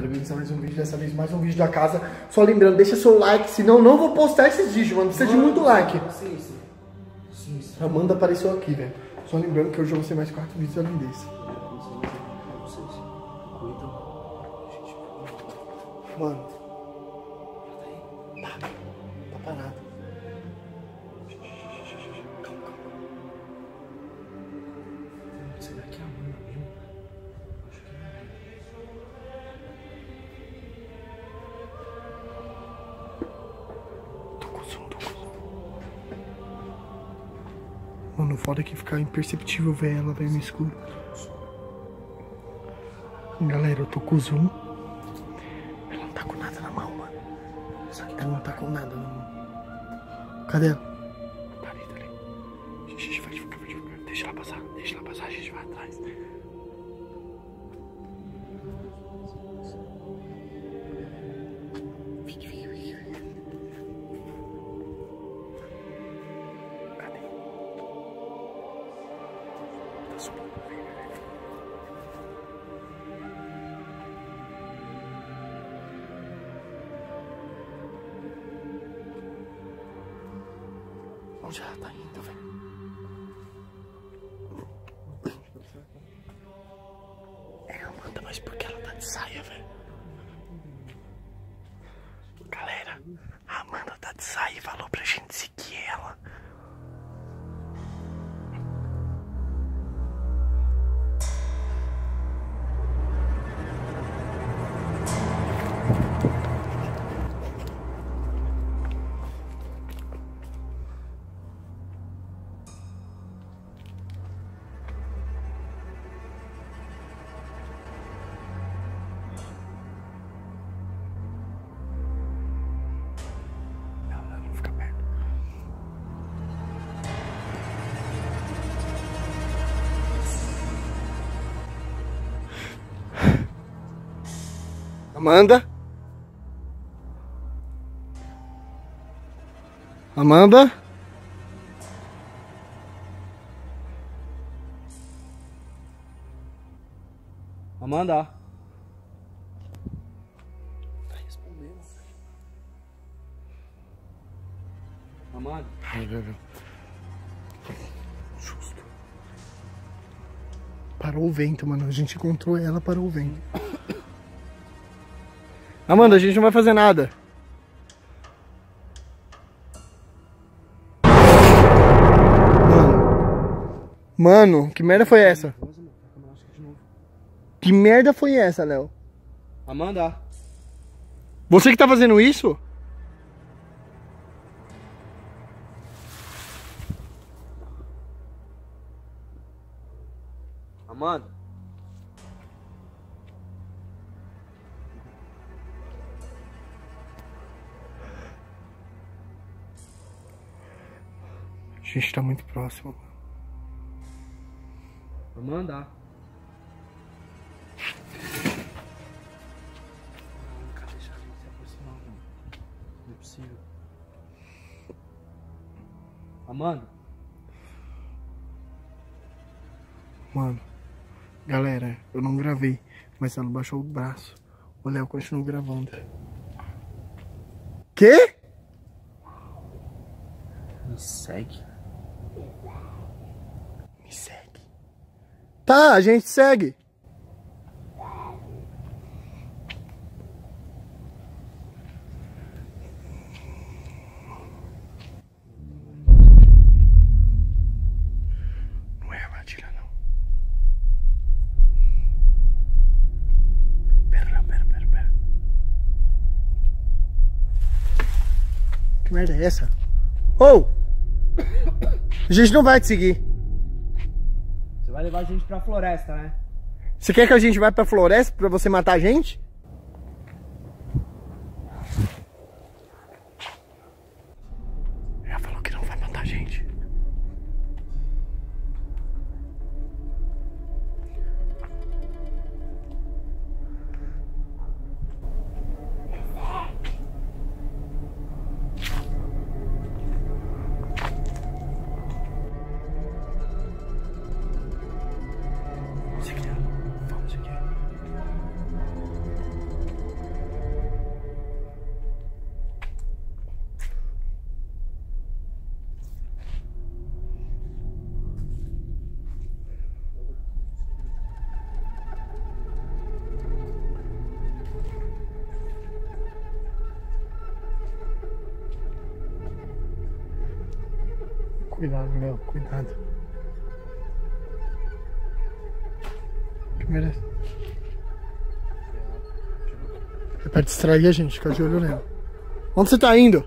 galera, bem-vindos a mais um vídeo, dessa vez mais um vídeo da casa. Só lembrando, deixa seu like, senão não vou postar esses vídeos, mano, precisa de muito like. Sim. A Amanda apareceu aqui, velho. Só lembrando que hoje eu vou ser mais 4 vídeos além desse. Mano, tá parado. Será que é a Amanda mesmo? Acho que não. Tô com som. Mano, o foda é que ficar imperceptível ver ela, velho, no escuro. Galera, eu tô com zoom. Ela não tá com nada na mão, mano. Só que ela não tá com nada na mão. Cadê ela? Deixa ela passar, a gente vai atrás. Fique. Cadê? Tá subindo. Onde ela tá indo, velho? Mas porque ela tá de saia, velho. Galera, a Amanda tá de saia e falou pra gente seguir ela. Amanda? Amanda? Tá respondendo. Amanda? Ai, velho. Justo. Parou o vento, mano. A gente encontrou ela, parou o vento. Amanda, a gente não vai fazer nada. Mano, que merda foi essa? Que merda foi essa, Léo? Amanda. Você que tá fazendo isso? Amanda. A gente tá muito próximo. Vamos andar. Nunca deixar a gente se aproximar, mano. Não é possível. Amanda? Mano, galera, eu não gravei, mas ela baixou o braço. O Léo continuou gravando. Quê? Me segue. Me segue. Tá, a gente segue. Não é a batida, não. Pera. Que merda é essa? Ou! Oh! A gente não vai te seguir. Você vai levar a gente pra floresta, né? Você quer que a gente vá pra floresta pra você matar a gente? Ela falou que não vai matar a gente. Vamos aqui. Cuidado, meu, cuidado. Que merece. É pra distrair a gente, fica de olho nela. Onde você tá indo?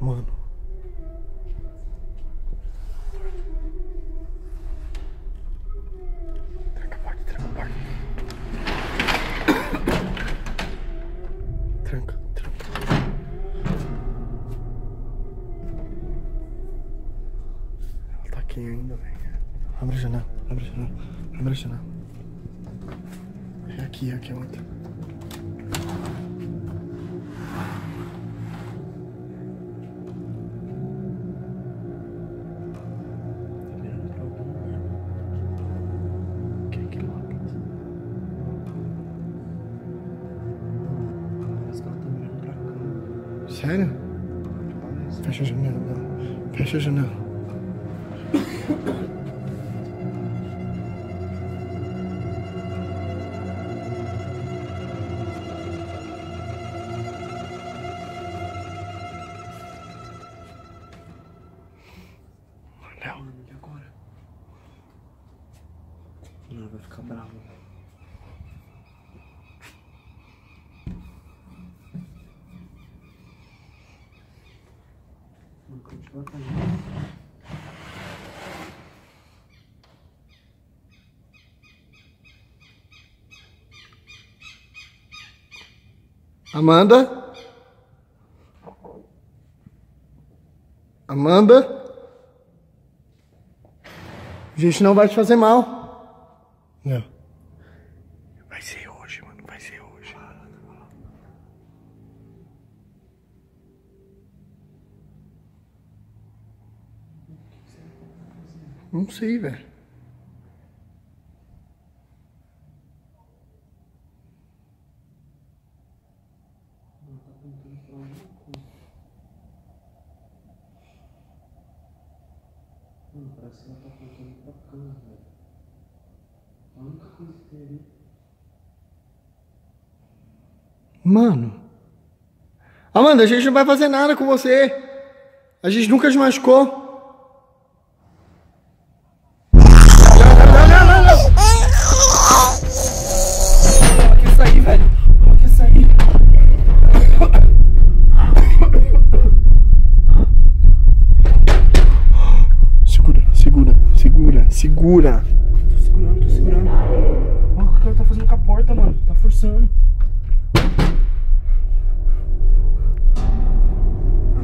Mano. Tranca a porta, tranca a porta. Tranca, tranca. Ela tá aqui ainda, velho. Abre a janela, abre a janela, abre a janela. É aqui outra. Sério? Fecha a janela, não. Fecha a janela. Léo. E agora? Não, vai ficar bravo. Continua caminhando. Amanda? Amanda? A gente não vai te fazer mal. Não. Vai ser hoje, mano. Vai ser hoje. Não sei, velho. Parece que ela tá apontando pra cama, velho. A única coisa que tem ali. Mano. Amanda, a gente não vai fazer nada com você. A gente nunca te machucou. Segura! Tô segurando, tô segurando. Olha o que ela tá fazendo com a porta, mano. Tá forçando.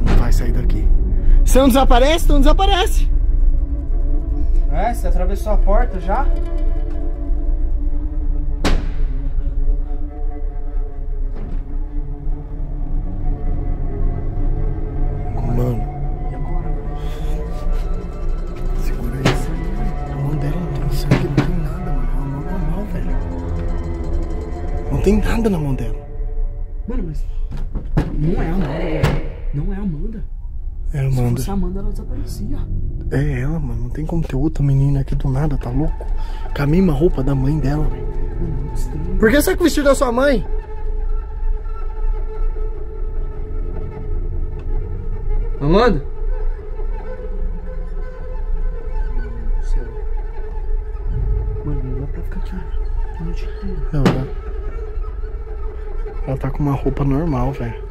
Não vai sair daqui. Você não desaparece? Não desaparece! É, você atravessou a porta já? Não tem nada na mão dela. Mano, mas não é a Amanda. Não é a Amanda. É a Amanda. Se fosse a Amanda, ela desaparecia. É ela, mano. Não tem como ter outra menina aqui do nada, tá louco? Com a mesma roupa da mãe dela. Mano, muito estranho. Por que você é com o vestido da sua mãe? Amanda? Mano do céu. Mano, não dá pra ficar aqui, mano. Não te entendo. Não, dá. Ela tá com uma roupa normal, velho.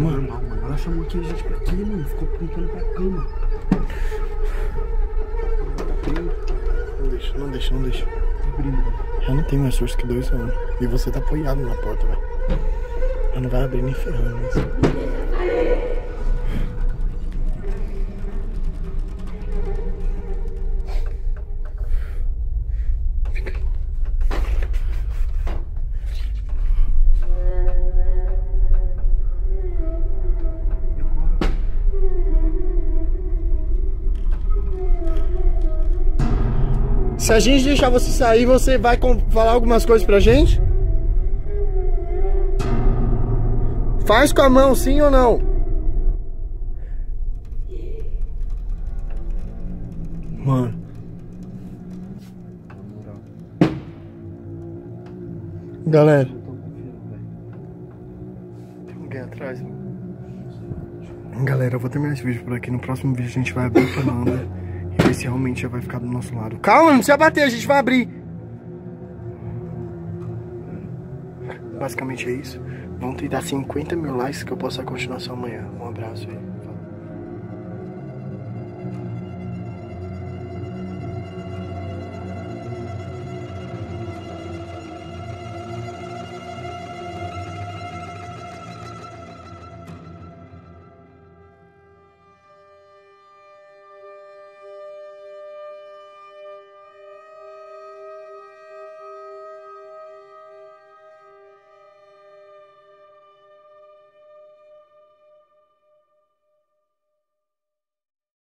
Normal, mano. Ela chamou aqui a gente pra aqui, mano. Ficou apontando pra cama. Não deixa, não deixa, não deixa. Eu não tenho mais força que dois, mano. E você tá apoiado na porta, velho. Ela não vai abrir nem ferrando isso. Se a gente deixar você sair, você vai falar algumas coisas pra gente? Faz com a mão, sim ou não? Mano. Galera. Tem alguém atrás, mano. Galera, eu vou terminar esse vídeo por aqui. No próximo vídeo a gente vai abrir pra Amanda e ver se realmente já vai ficar do nosso lado. Calma, não precisa bater, a gente vai abrir. Basicamente é isso. Vão tentar 50 mil likes que eu posso dar continuação amanhã. Um abraço aí.